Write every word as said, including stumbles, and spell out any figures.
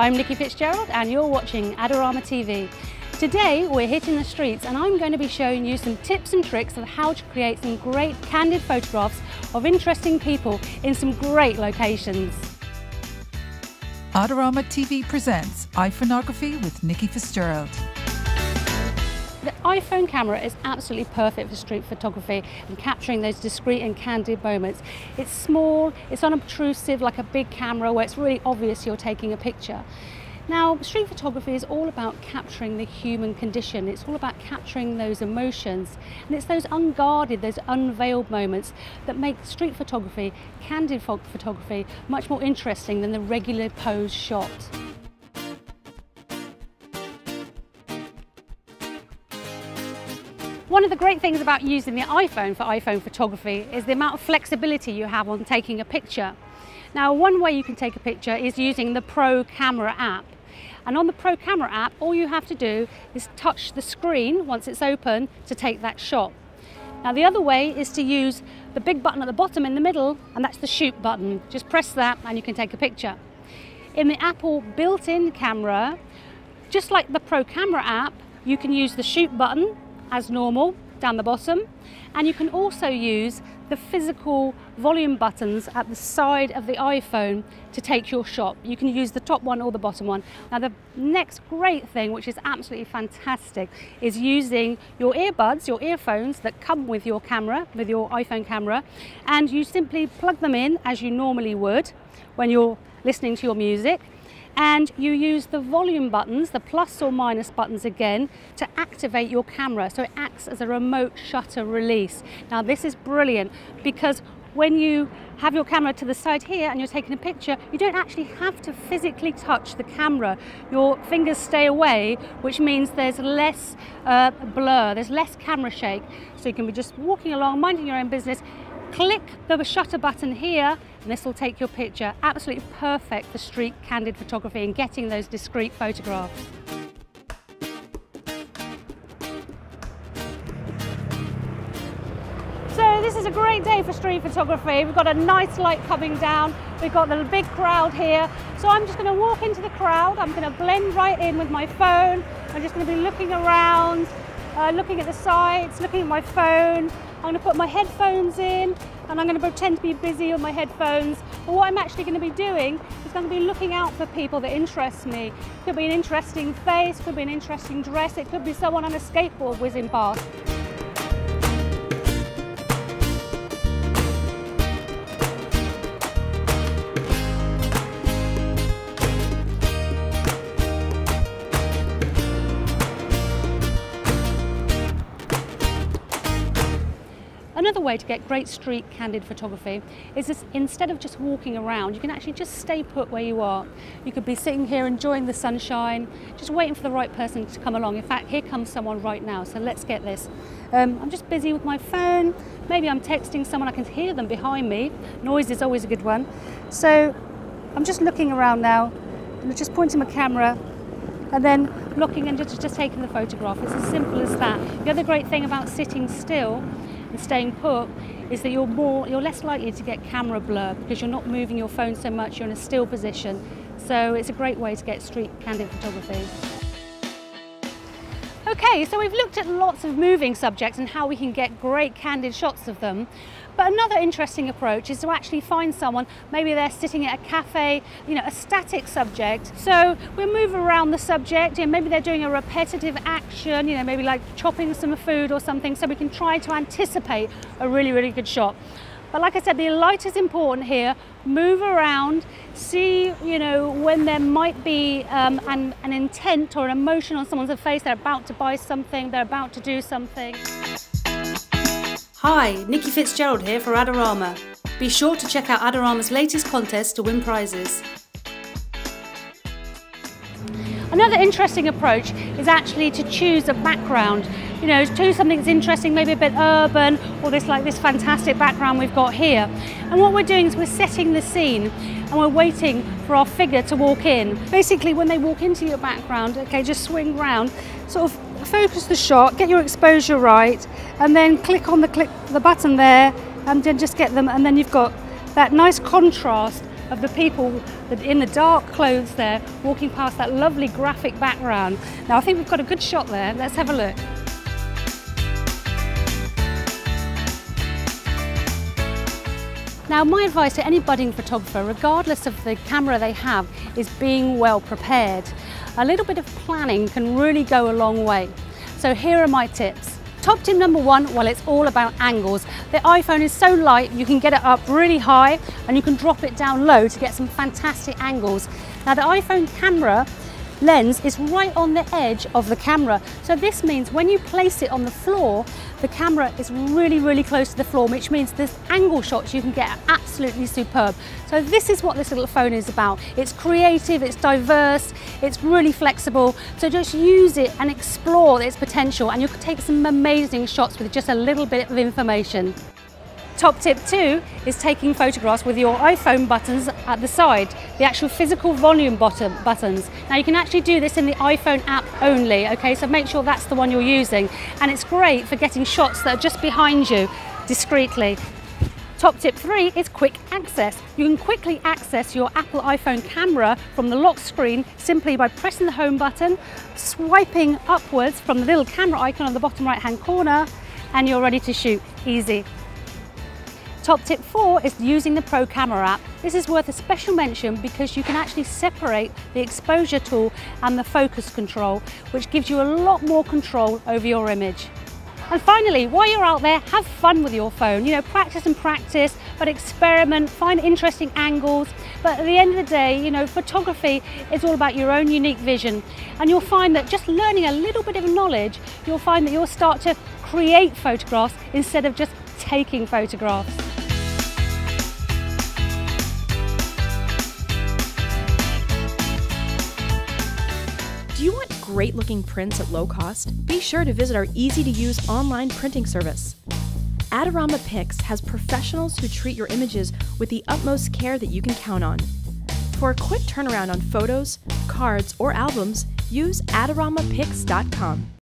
I'm Nicki Fitz-Gerald and you're watching Adorama T V. Today we're hitting the streets and I'm going to be showing you some tips and tricks on how to create some great candid photographs of interesting people in some great locations. Adorama T V presents iPhoneography with Nicki Fitz-Gerald. The iPhone camera is absolutely perfect for street photography and capturing those discreet and candid moments. It's small, it's unobtrusive like a big camera where it's really obvious you're taking a picture. Now, street photography is all about capturing the human condition. It's all about capturing those emotions. And it's those unguarded, those unveiled moments that make street photography, candid photography, much more interesting than the regular pose shot. One of the great things about using the iPhone for iPhone photography is the amount of flexibility you have on taking a picture. Now, one way you can take a picture is using the Pro Camera app. And on the Pro Camera app, all you have to do is touch the screen once it's open to take that shot. Now, the other way is to use the big button at the bottom in the middle, and that's the shoot button. Just press that and you can take a picture. In the Apple built-in camera, just like the Pro Camera app, you can use the shoot button as normal down the bottom, and you can also use the physical volume buttons at the side of the iPhone to take your shot. You can use the top one or the bottom one. Now, the next great thing, which is absolutely fantastic, is using your earbuds, your earphones that come with your camera, with your iPhone camera, and you simply plug them in as you normally would when you're listening to your music. And you use the volume buttons, the plus or minus buttons again, to activate your camera. So it acts as a remote shutter release. Now, this is brilliant because when you have your camera to the side here and you're taking a picture, you don't actually have to physically touch the camera. Your fingers stay away, which means there's less uh, blur, there's less camera shake. So you can be just walking along, minding your own business, click the shutter button here, and this will take your picture. Absolutely perfect for street candid photography and getting those discreet photographs. So this is a great day for street photography. We've got a nice light coming down. We've got the big crowd here. So I'm just going to walk into the crowd. I'm going to blend right in with my phone. I'm just going to be looking around, uh, looking at the sights, looking at my phone. I'm going to put my headphones in and I'm going to pretend to be busy with my headphones. But what I'm actually going to be doing is going to be looking out for people that interest me. It could be an interesting face, could be an interesting dress, it could be someone on a skateboard whizzing past. Another way to get great street candid photography is this, instead of just walking around, you can actually just stay put where you are. You could be sitting here enjoying the sunshine, just waiting for the right person to come along. In fact, here comes someone right now, so let's get this. Um, I'm just busy with my phone, maybe I'm texting someone, I can hear them behind me. Noise is always a good one. So I'm just looking around now, I'm just pointing my camera and then looking and just, just taking the photograph. It's as simple as that. The other great thing about sitting still and staying put is that you're more you're less likely to get camera blur because you're not moving your phone so much, you're in a still position. So it's a great way to get street candid photography. Okay, so we've looked at lots of moving subjects and how we can get great candid shots of them. But another interesting approach is to actually find someone, maybe they're sitting at a cafe, you know, a static subject. So we move around the subject, and maybe they're doing a repetitive action, you know, maybe like chopping some food or something, so we can try to anticipate a really, really good shot. But like I said, the light is important here. Move around, see, you know, when there might be um, an, an intent or an emotion on someone's face. They're about to buy something, they're about to do something. Hi, Nicki Fitz-Gerald here for Adorama. Be sure to check out Adorama's latest contest to win prizes. Another interesting approach is actually to choose a background. You know, choose something that's interesting, maybe a bit urban, or this like this fantastic background we've got here. And what we're doing is we're setting the scene and we're waiting for our figure to walk in. Basically, when they walk into your background, okay, just swing round, sort of focus the shot, get your exposure right, and then click on the click the button there, and then just get them, and then you've got that nice contrast of the people that in the dark clothes there walking past that lovely graphic background. Now I think we've got a good shot there. Let's have a look. Now my advice to any budding photographer, regardless of the camera they have, is being well prepared. A little bit of planning can really go a long way. So here are my tips. Top tip number one, well, it's all about angles. The iPhone is so light, you can get it up really high and you can drop it down low to get some fantastic angles. Now the iPhone camera lens is right on the edge of the camera. So this means when you place it on the floor, the camera is really, really close to the floor, which means this angle shots you can get are absolutely superb. So this is what this little phone is about. It's creative, it's diverse, it's really flexible. So just use it and explore its potential and you can take some amazing shots with just a little bit of information. Top tip two is taking photographs with your iPhone buttons at the side, the actual physical volume button buttons. Now you can actually do this in the iPhone app only, okay, so make sure that's the one you're using. And it's great for getting shots that are just behind you, discreetly. Top tip three is quick access. You can quickly access your Apple iPhone camera from the lock screen simply by pressing the home button, swiping upwards from the little camera icon on the bottom right hand corner, and you're ready to shoot, easy. Top tip four is using the Pro Camera app. This is worth a special mention because you can actually separate the exposure tool and the focus control, which gives you a lot more control over your image. And finally, while you're out there, have fun with your phone. You know, practice and practice, but experiment, find interesting angles. But at the end of the day, you know, photography is all about your own unique vision. And you'll find that just learning a little bit of knowledge, you'll find that you'll start to create photographs instead of just taking photographs. Do you want great looking prints at low cost? Be sure to visit our easy to use online printing service. AdoramaPix has professionals who treat your images with the utmost care that you can count on. For a quick turnaround on photos, cards, or albums, use adorama pix dot com.